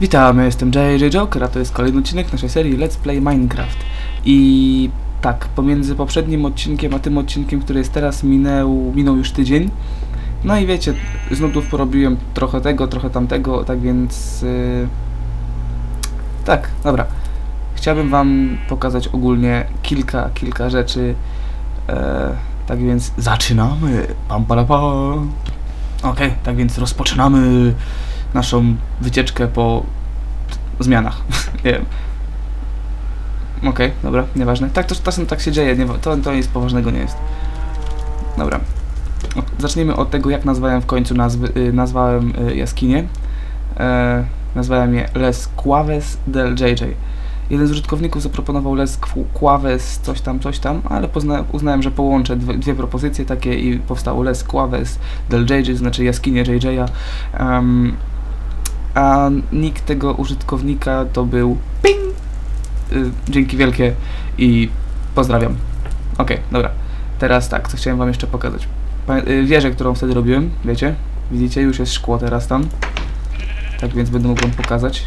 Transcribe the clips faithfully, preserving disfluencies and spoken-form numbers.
Witamy, jestem J J Joker, a to jest kolejny odcinek naszej serii Let's Play Minecraft. I tak, pomiędzy poprzednim odcinkiem a tym odcinkiem, który jest teraz, minął, minął już tydzień. No i wiecie, z nudów porobiłem trochę tego, trochę tamtego, tak więc... Yy... Tak, dobra. Chciałbym wam pokazać ogólnie kilka, kilka rzeczy. Yy, tak więc zaczynamy! Pam, para, pa. Okej, tak więc rozpoczynamy naszą wycieczkę po zmianach. Nie wiem. Okej, okay, dobra, nieważne. Tak, to czasem tak się dzieje, nie, to, to nic poważnego nie jest. Dobra. Zacznijmy od tego, jak nazwałem w końcu nazwy, y, nazwałem y, jaskinię. E, nazwałem je Les Cuevas del J J. Jeden z użytkowników zaproponował Les Cuevas coś tam, coś tam, ale pozna, uznałem, że połączę dwie, dwie propozycje takie i powstało Les Cuevas del J J, znaczy jaskinie J J. Um, a nick tego użytkownika to był Ping! Y, dzięki wielkie i pozdrawiam. Okej, okay, dobra. Teraz tak, co chciałem wam jeszcze pokazać. Wieżę, którą wtedy robiłem, wiecie? Widzicie? Już jest szkło teraz tam. Tak więc będę mógł wam pokazać.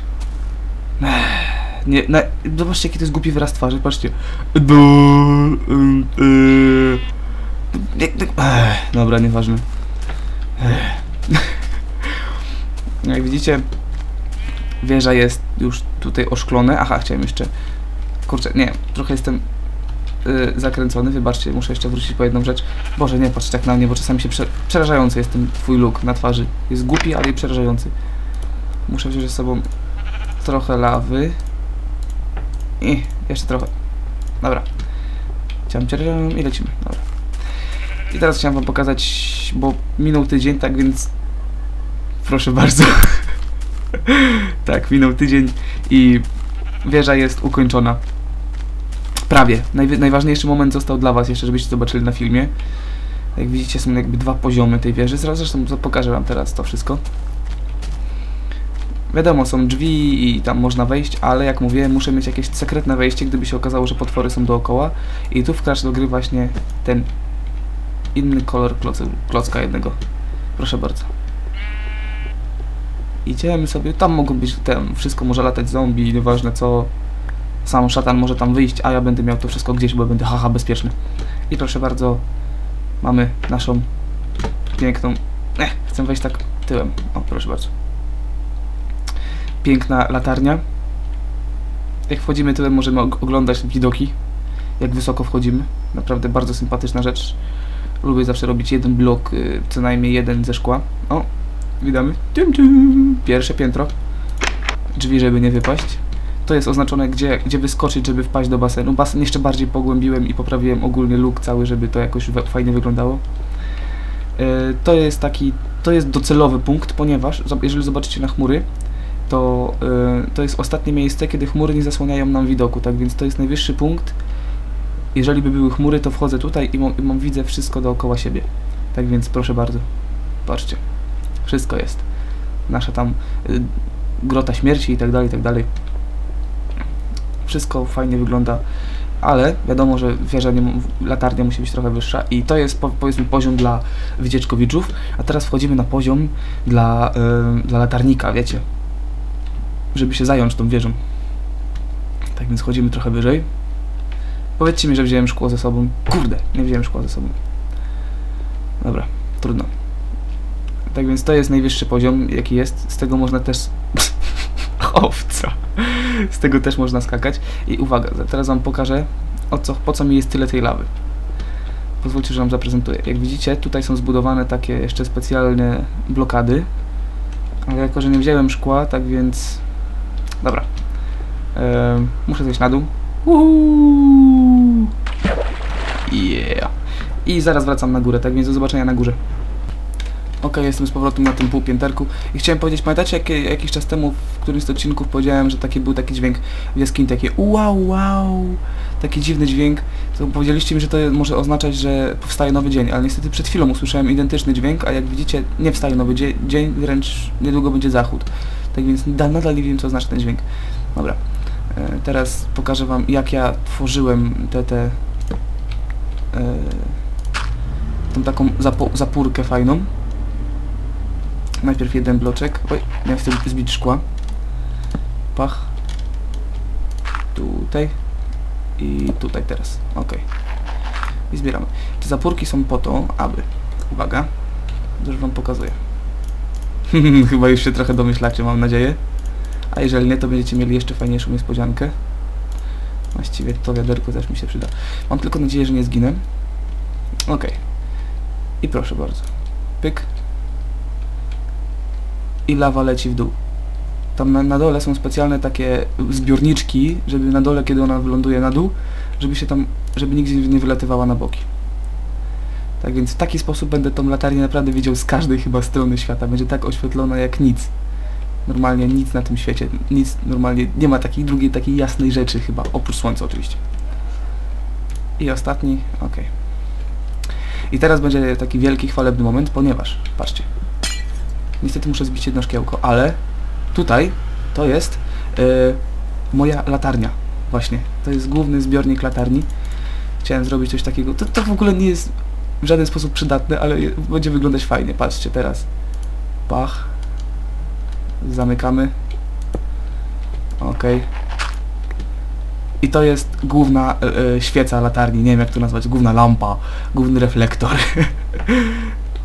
Nie, na, zobaczcie, jaki to jest głupi wyraz twarzy, patrzcie. Dobra, nieważne. Jak widzicie, wieża jest już tutaj oszklona. Aha, chciałem jeszcze... Kurczę, nie, trochę jestem... Yy, zakręcony, wybaczcie, muszę jeszcze wrócić po jedną rzecz. Boże, nie patrzcie tak na mnie, bo czasami się prze... przerażający jest ten twój look na twarzy. Jest głupi, ale i przerażający. Muszę wziąć ze sobą trochę lawy. I jeszcze trochę. Dobra. Ciam, ciam, i lecimy. Dobra. I teraz chciałem wam pokazać, bo minął tydzień, tak więc proszę bardzo. Tak, minął tydzień i wieża jest ukończona. Prawie. Najwy najważniejszy moment został dla was jeszcze, żebyście zobaczyli na filmie. Jak widzicie, są jakby dwa poziomy tej wieży. Zresztą pokażę wam teraz to wszystko. Wiadomo, są drzwi i tam można wejść, ale jak mówię, muszę mieć jakieś sekretne wejście, gdyby się okazało, że potwory są dookoła. I tu wkracza do gry właśnie ten inny kolor kloc klocka jednego. Proszę bardzo. Idziemy sobie. Tam mogą być, tam wszystko może latać zombie, nieważne co. Sam szatan może tam wyjść, a ja będę miał to wszystko gdzieś, bo będę haha bezpieczny. I proszę bardzo, mamy naszą piękną... Ech, chcę wejść tak tyłem. O, proszę bardzo. Piękna latarnia. Jak wchodzimy tyłem, możemy oglądać widoki, jak wysoko wchodzimy. Naprawdę bardzo sympatyczna rzecz. Lubię zawsze robić jeden blok, co najmniej jeden ze szkła. O, widamy. Pierwsze piętro. Drzwi, żeby nie wypaść. To jest oznaczone, gdzie, gdzie wyskoczyć, żeby wpaść do basenu. Basen jeszcze bardziej pogłębiłem i poprawiłem ogólnie look cały, żeby to jakoś we, fajnie wyglądało. Yy, to jest taki, to jest docelowy punkt, ponieważ jeżeli zobaczycie na chmury, to, yy, to jest ostatnie miejsce, kiedy chmury nie zasłaniają nam widoku, tak więc to jest najwyższy punkt. Jeżeli by były chmury, to wchodzę tutaj i, mam, i mam, widzę wszystko dookoła siebie. Tak więc proszę bardzo, patrzcie, wszystko jest. Nasza tam yy, grota śmierci i tak dalej, i tak dalej. Wszystko fajnie wygląda, ale wiadomo, że wieża, nie, latarnia musi być trochę wyższa i to jest, powiedzmy, poziom dla wycieczkowiczów, a teraz wchodzimy na poziom dla, yy, dla latarnika, wiecie, żeby się zająć tą wieżą. Tak więc chodzimy trochę wyżej. Powiedzcie mi, że wziąłem szkło ze sobą. Kurde, nie wziąłem szkła ze sobą. Dobra, trudno. Tak więc to jest najwyższy poziom, jaki jest. Z tego można też... Owca! Z tego też można skakać. I uwaga, teraz wam pokażę, o co, po co mi jest tyle tej lawy. Pozwólcie, że wam zaprezentuję. Jak widzicie, tutaj są zbudowane takie jeszcze specjalne blokady. Ale jako, że nie wziąłem szkła, tak więc... Dobra. E, muszę zejść na dół. Uhu! Yeah! I zaraz wracam na górę, tak więc do zobaczenia na górze. Ok, jestem z powrotem na tym półpięterku i chciałem powiedzieć, pamiętacie, jak, jakiś czas temu w którymś z odcinków powiedziałem, że taki był taki dźwięk w jaskini, takie wow, wow, taki dziwny dźwięk, to powiedzieliście mi, że to może oznaczać, że powstaje nowy dzień, ale niestety przed chwilą usłyszałem identyczny dźwięk, a jak widzicie, nie wstaje nowy dzie dzień, wręcz niedługo będzie zachód, tak więc nadal nie wiem, co oznacza ten dźwięk. Dobra, e, teraz pokażę wam, jak ja tworzyłem te, te, e, tą taką zapórkę fajną. Najpierw jeden bloczek. Oj, miałem wtedy zbić szkła. mapach. Tutaj i tutaj teraz. Ok. I zbieramy. Te zapórki są po to, aby... Uwaga. Już wam pokazuję. Chyba już się trochę domyślacie, mam nadzieję. A jeżeli nie, to będziecie mieli jeszcze fajniejszą niespodziankę. Właściwie to wiaderko też mi się przyda. Mam tylko nadzieję, że nie zginę. Ok. I proszę bardzo. Pyk. I lawa leci w dół. Tam na, na dole są specjalne takie zbiorniczki, żeby na dole, kiedy ona wyląduje na dół, żeby się tam, żeby nigdzie nie wylatywała na boki. Tak więc w taki sposób będę tą latarnię naprawdę widział z każdej chyba strony świata. Będzie tak oświetlona jak nic. Normalnie nic na tym świecie. Nic, normalnie nie ma takiej drugiej, takiej jasnej rzeczy chyba. Oprócz słońca oczywiście. I ostatni, ok. I teraz będzie taki wielki, chwalebny moment, ponieważ, patrzcie. Niestety muszę zbić jedno szkiełko, ale tutaj to jest yy, moja latarnia. Właśnie. To jest główny zbiornik latarni. Chciałem zrobić coś takiego. To, to w ogóle nie jest w żaden sposób przydatne, ale będzie wyglądać fajnie. Patrzcie teraz. Pach. Zamykamy. Ok. I to jest główna yy, świeca latarni. Nie wiem jak to nazwać. Główna lampa. Główny reflektor.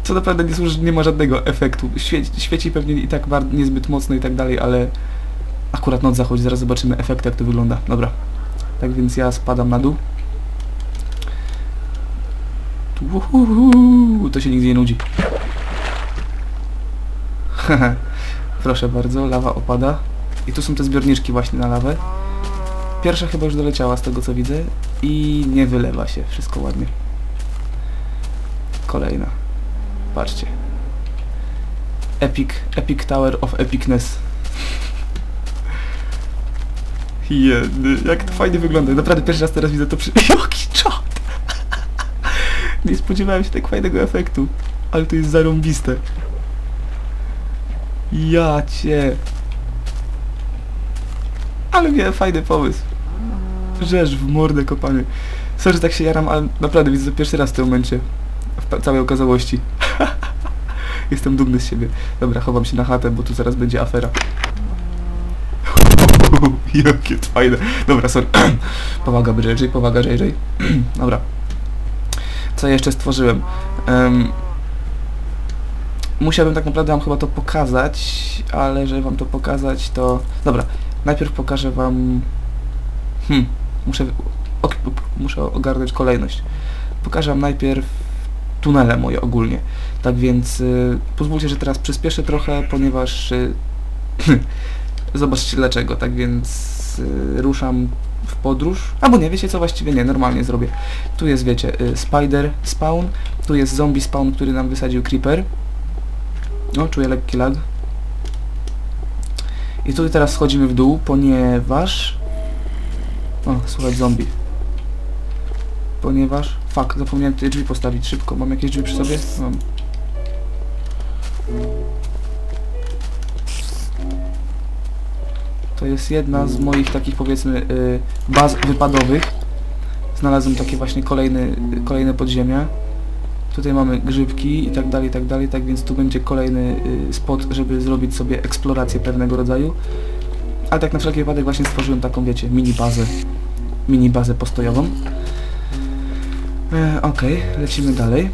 Co naprawdę nie, służy, nie ma żadnego efektu. Świeci, świeci pewnie i tak bardzo, niezbyt mocno i tak dalej, ale akurat noc zachodzi, zaraz zobaczymy efekt, jak to wygląda. Dobra. Tak więc ja spadam na dół. Uhuhu, to się nigdzie nie nudzi. Proszę bardzo, lawa opada. I tu są te zbiorniczki właśnie na lawę. Pierwsza chyba już doleciała z tego co widzę i nie wylewa się. Wszystko ładnie. Kolejna. Patrzcie. Epic, Epic Tower of Epicness. Jedy, jak to fajnie wygląda. Naprawdę pierwszy raz teraz widzę to przy... Jaki czad! Nie spodziewałem się tak fajnego efektu. Ale to jest zarąbiste. Ja cię. Ale miałem fajny pomysł. Rzeż w mordę kopany. Sorry, że tak się jaram, ale naprawdę widzę to pierwszy raz w tym momencie. W całej okazałości. Jestem dumny z siebie. Dobra, chowam się na chatę, bo tu zaraz będzie afera. Jakie fajne. Dobra, sorry. Powaga J J, powaga J J. Dobra. Co jeszcze stworzyłem? Um, musiałbym tak naprawdę wam chyba to pokazać, ale żeby wam to pokazać, to... Dobra, najpierw pokażę wam... Hmm, muszę... O, muszę ogarnąć kolejność. Pokażę wam najpierw tunele moje ogólnie. Tak więc y, pozwólcie, że teraz przyspieszę trochę, ponieważ y, zobaczcie dlaczego. Tak więc y, ruszam w podróż. Albo nie, wiecie co? Właściwie nie, normalnie zrobię. Tu jest, wiecie, y, spider spawn, tu jest zombie spawn, który nam wysadził creeper. O, czuję lekki lag. I tutaj teraz schodzimy w dół, ponieważ... O, słuchaj, zombie. Ponieważ... Fuck, zapomniałem te drzwi postawić szybko. Mam jakieś drzwi przy sobie? Mam. To jest jedna z moich takich, powiedzmy, baz wypadowych. Znalazłem takie właśnie kolejne, kolejne podziemia. Tutaj mamy grzybki i tak dalej, i tak dalej. Tak więc tu będzie kolejny spot, żeby zrobić sobie eksplorację pewnego rodzaju. Ale tak na wszelki wypadek właśnie stworzyłem taką, wiecie, mini bazę. Mini bazę postojową. E, ok, lecimy dalej.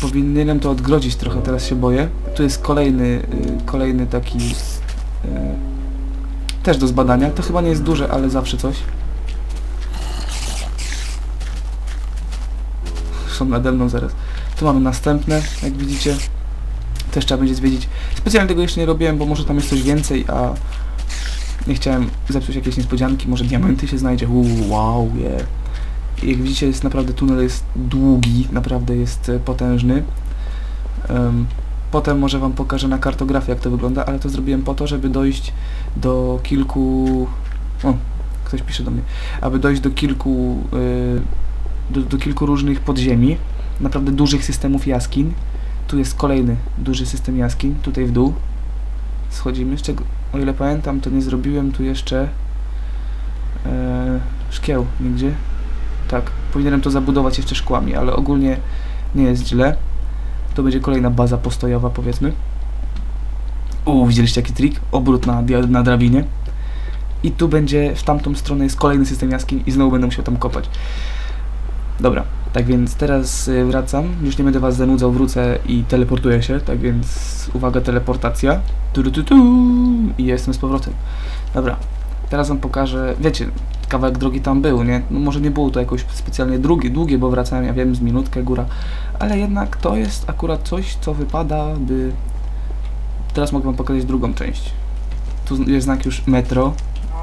Powinienem to odgrodzić trochę, teraz się boję. Tu jest kolejny, y, kolejny taki... Y, też do zbadania. To chyba nie jest duże, ale zawsze coś. Są nade mną zaraz. Tu mamy następne, jak widzicie. Też trzeba będzie zwiedzić. Specjalnie tego jeszcze nie robiłem, bo może tam jest coś więcej, a... Nie chciałem zepsuć jakieś niespodzianki, może diamenty się znajdzie. Uuu, wow, yeah. I jak widzicie, jest naprawdę, tunel jest długi, naprawdę jest potężny. Um, potem może wam pokażę na kartografii, jak to wygląda, ale to zrobiłem po to, żeby dojść do kilku... O, ktoś pisze do mnie. Aby dojść do kilku, yy, do, do kilku różnych podziemi, naprawdę dużych systemów jaskiń. Tu jest kolejny duży system jaskiń, tutaj w dół. Schodzimy, z czego, o ile pamiętam, to nie zrobiłem tu jeszcze e, szkieł nigdzie. Tak, powinienem to zabudować jeszcze szkłami, ale ogólnie nie jest źle. To będzie kolejna baza postojowa, powiedzmy. Uuu, widzieliście jaki trik? Obrót na, na drabinie. I tu będzie, w tamtą stronę jest kolejny system jaskiń i znowu będę musiał tam kopać. Dobra, tak więc teraz wracam. Już nie będę was zanudzał, wrócę i teleportuję się. Tak więc, uwaga, teleportacja. Tu, tu, tu. I jestem z powrotem. Dobra, teraz wam pokażę, wiecie, kawałek drogi tam był, nie? No może nie było to jakoś specjalnie drugie, długie, bo wracałem, ja wiem, z minutkę góra. Ale jednak to jest akurat coś, co wypada, by... Teraz mogę wam pokazać drugą część. Tu jest znak już metro.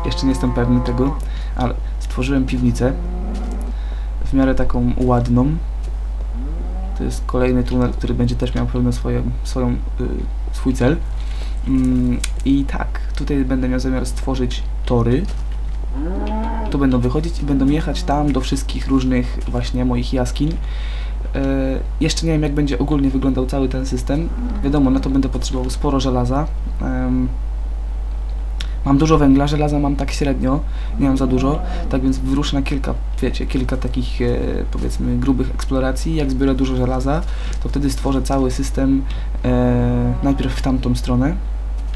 Jeszcze nie jestem pewny tego, ale stworzyłem piwnicę. W miarę taką ładną. To jest kolejny tunel, który będzie też miał pewne swoje, swoją, yy, swój cel. Yy, I tak, tutaj będę miał zamiar stworzyć tory. Tu będą wychodzić i będą jechać tam do wszystkich różnych właśnie moich jaskiń. Yy, jeszcze nie wiem, jak będzie ogólnie wyglądał cały ten system. Wiadomo, na to będę potrzebował sporo żelaza. Yy, Mam dużo węgla, żelaza mam tak średnio, nie mam za dużo, tak więc wyruszę na kilka, wiecie, kilka takich e, powiedzmy grubych eksploracji. Jak zbiorę dużo żelaza, to wtedy stworzę cały system e, najpierw w tamtą stronę,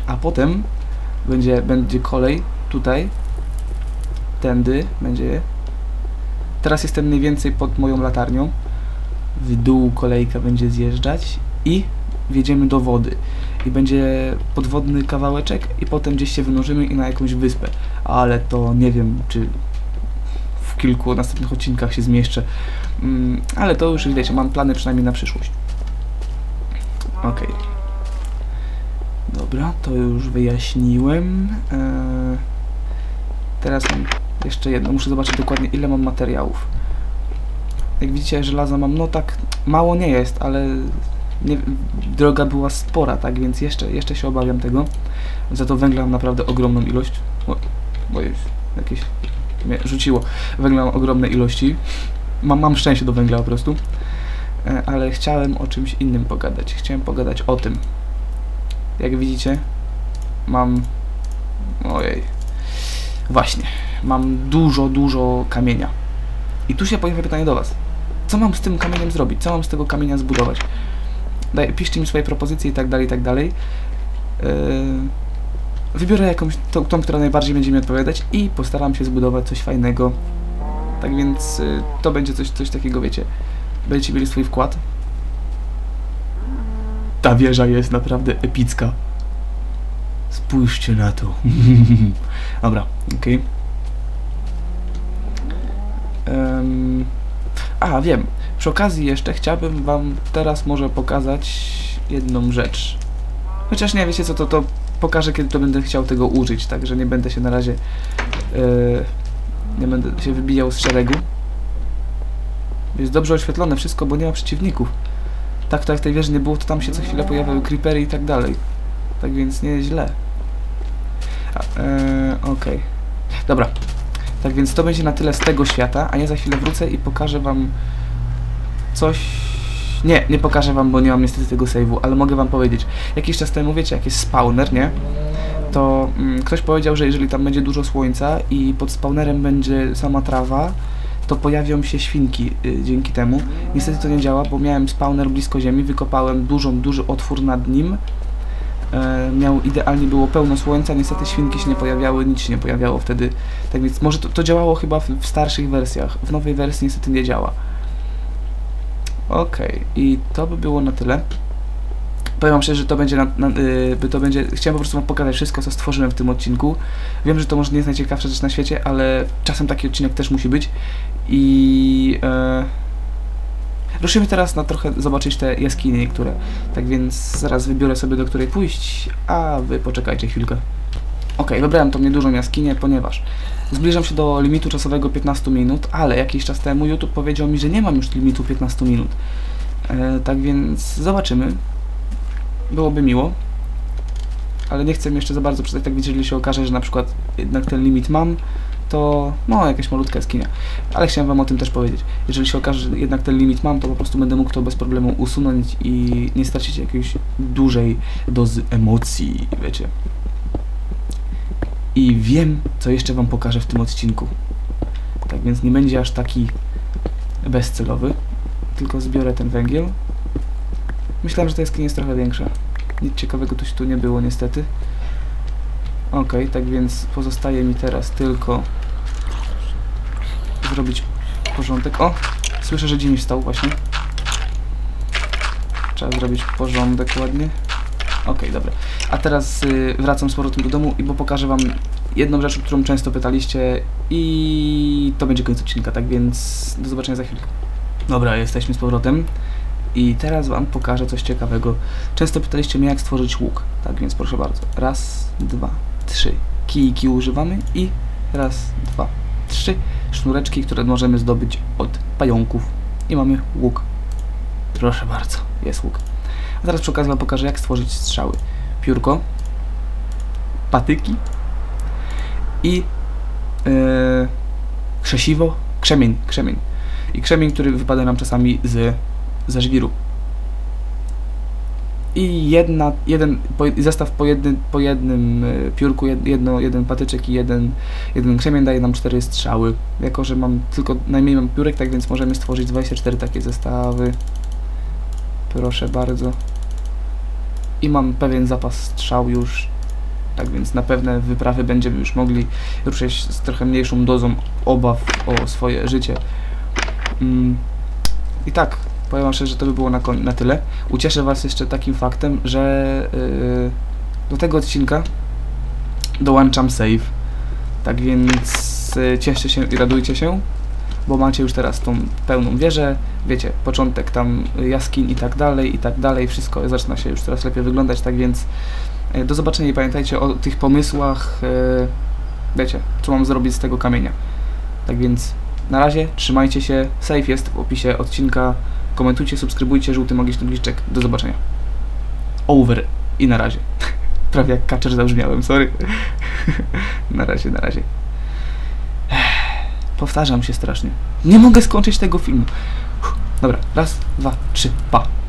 a potem będzie, będzie kolej tutaj, tędy będzie. Teraz jestem mniej więcej pod moją latarnią, w dół kolejka będzie zjeżdżać i wjedziemy do wody. I będzie podwodny kawałeczek i potem gdzieś się wynurzymy i na jakąś wyspę. Ale to nie wiem, czy w kilku następnych odcinkach się zmieszczę. Mm, ale to już, wiecie, mam plany przynajmniej na przyszłość. Ok. Dobra, to już wyjaśniłem. Eee, teraz mam jeszcze jedno. Muszę zobaczyć dokładnie, ile mam materiałów. Jak widzicie, żelaza mam, no tak mało nie jest, ale... Nie, droga była spora, tak więc jeszcze, jeszcze się obawiam tego. Za to węgla mam naprawdę ogromną ilość. O, bo jest jakieś... mnie rzuciło. Węgla mam ogromne ilości. Mam, mam szczęście do węgla po prostu. E, ale chciałem o czymś innym pogadać. Chciałem pogadać o tym. Jak widzicie, mam... Ojej. Właśnie. Mam dużo, dużo kamienia. I tu się pojawia pytanie do was. Co mam z tym kamieniem zrobić? Co mam z tego kamienia zbudować? Daj, piszcie mi swoje propozycje i tak dalej, i tak dalej. Yy, wybiorę jakąś, tą, tą, która najbardziej będzie mi odpowiadać i postaram się zbudować coś fajnego. Tak więc yy, to będzie coś, coś takiego, wiecie, będziecie mieli swój wkład. Ta wieża jest naprawdę epicka. Spójrzcie na to. Dobra, okej. Okay. Um, a, wiem. Przy okazji jeszcze chciałbym wam teraz może pokazać jedną rzecz. Chociaż nie, wiecie co, to, to pokażę, kiedy to będę chciał tego użyć, także nie będę się na razie... Yy, nie będę się wybijał z szeregu. Jest dobrze oświetlone wszystko, bo nie ma przeciwników. Tak to jak tej wieży nie było, to tam się co chwilę pojawiały creepery i tak dalej. Tak więc nie jest źle. Yy, Okej. Okay. Dobra. Tak więc to będzie na tyle z tego świata, a ja za chwilę wrócę i pokażę wam... Coś... Nie, nie pokażę wam, bo nie mam niestety tego save'u, ale mogę wam powiedzieć. Jakiś czas temu, wiecie, jak jest spawner, nie? To mm, ktoś powiedział, że jeżeli tam będzie dużo słońca i pod spawnerem będzie sama trawa, to pojawią się świnki y, dzięki temu. Niestety to nie działa, bo miałem spawner blisko ziemi, wykopałem dużą, duży otwór nad nim. E, miał idealnie, było pełno słońca, niestety świnki się nie pojawiały, nic się nie pojawiało wtedy. Tak więc może to, to działało chyba w, w starszych wersjach, w nowej wersji niestety nie działa. Okej, okay. I to by było na tyle. Powiem wam szczerze, że to będzie, na, na, yy, to będzie... Chciałem po prostu wam pokazać wszystko, co stworzyłem w tym odcinku. Wiem, że to może nie jest najciekawsza rzecz na świecie, ale czasem taki odcinek też musi być. I... Yy, ruszymy teraz na trochę zobaczyć te jaskinie niektóre. Tak więc zaraz wybiorę sobie, do której pójść, a wy poczekajcie chwilkę. Okej, okay, wybrałem tą niedużą jaskinię, ponieważ zbliżam się do limitu czasowego piętnastu minut, ale jakiś czas temu YouTube powiedział mi, że nie mam już limitu piętnastu minut. E, tak więc zobaczymy. Byłoby miło, ale nie chcę jeszcze za bardzo przydać, tak jeżeli się okaże, że na przykład jednak ten limit mam, to no jakaś malutka jaskinia. Ale chciałem wam o tym też powiedzieć. Jeżeli się okaże, że jednak ten limit mam, to po prostu będę mógł to bez problemu usunąć i nie stracić jakiejś dużej dozy emocji, wiecie. I wiem, co jeszcze wam pokażę w tym odcinku. Tak więc nie będzie aż taki bezcelowy. Tylko zbiorę ten węgiel. Myślałem, że ta jaskinia jest trochę większa. Nic ciekawego tu się tu nie było niestety. Ok, tak więc pozostaje mi teraz tylko zrobić porządek. O! Słyszę, że dzień wstał właśnie. Trzeba zrobić porządek ładnie. Okej, okay, dobra. A teraz y, wracam z powrotem do domu, i bo pokażę wam jedną rzecz, o którą często pytaliście, i to będzie koniec odcinka, tak więc do zobaczenia za chwilkę. Dobra, jesteśmy z powrotem i teraz wam pokażę coś ciekawego. Często pytaliście mnie, jak stworzyć łuk, tak więc proszę bardzo. Raz, dwa, trzy. Kijki używamy i raz, dwa, trzy. Sznureczki, które możemy zdobyć od pająków i mamy łuk. Proszę bardzo, jest łuk. A teraz przy okazji wam pokażę, jak stworzyć strzały. Piórko, patyki i yy, krzesiwo, krzemień, krzemień. I krzemień, który wypada nam czasami z, ze żwiru. I jedna, jeden, po, zestaw po, jednym, po jednym piórku, jedno, jeden patyczek i jeden, jeden krzemień daje nam cztery strzały. Jako że mam tylko najmniej mam piórek, tak więc możemy stworzyć dwadzieścia cztery takie zestawy. Proszę bardzo. I mam pewien zapas strzał już. Tak więc na pewne wyprawy będziemy już mogli ruszać z trochę mniejszą dozą obaw o swoje życie. Mm. I tak, powiem wam szczerze, że to by było na, na tyle. Ucieszę was jeszcze takim faktem, że yy, do tego odcinka dołączam save. Tak więc yy, cieszcie się i radujcie się, bo macie już teraz tą pełną wieżę, wiecie, początek tam jaskiń i tak dalej, i tak dalej, wszystko zaczyna się już teraz lepiej wyglądać, tak więc do zobaczenia i pamiętajcie o tych pomysłach, wiecie, co mam zrobić z tego kamienia. Tak więc na razie, trzymajcie się, save jest w opisie odcinka, komentujcie, subskrybujcie, żółty magiczny bliczek, do zobaczenia. Over i na razie. Prawie jak kaczer zabrzmiałem, sorry. Na razie, na razie. Powtarzam się strasznie. Nie mogę skończyć tego filmu. Dobra, raz, dwa, trzy, pa.